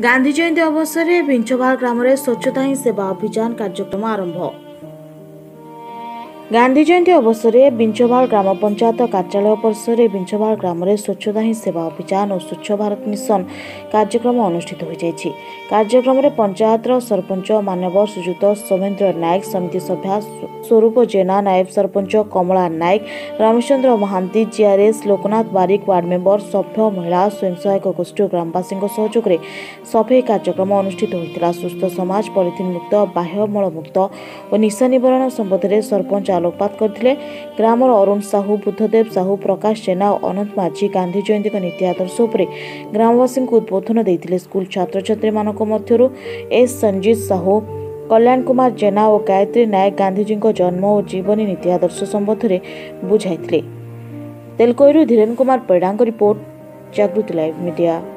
गांधी जयंती अवसर में बिंझबाहाल ग्राम में स्वच्छता ही सेवा अभियान कार्यक्रम आरंभ। गांधी जयंती अवसर में बिंझबाहाल ग्राम पंचायत कार्यालय परिसर में बिंझबाहाल ग्राम में स्वच्छता ही सेवा अभियान और स्वच्छ भारत मिशन कार्यक्रम अनुष्ठित हो जाएगी। कार्यक्रम में पंचायत सरपंच मानव श्रीजुक्त सोमेन्द्र नायक, समिति सभ्या स्वरूप जेना, नायब sarpanch Kamala Nayak, Rameshchandra Mahanti, GRS Loknath Barik, ward member सभ्य, महिला स्वयंसहायक गोष्ठी, ग्रामवासी सहयोग में सफाई कार्यक्रम अनुष्ठित होता। सुस्थ समाज, पॉलिथिन मुक्त, बाह्य मलमुक्त और निशा निवारण संबंध में सरपंच आलोकपात करते। ग्राम अरुण साहू, बुद्धदेव साहू, प्रकाश जेना और अनंत माझी गांधी जयंती का नीति आदर्श उपर ग्रामवासी उद्बोधन देते। स्कूल छात्र छात्री मध्य संजीत साहू, कल्याण कुमार जेना और गायत्री नायक गांधीजी को जन्म और जीवनी नीति आदर्श संबंध में बुझाई। तेलकोईरे Dhiren Kumar Parida report, Jagruti live media.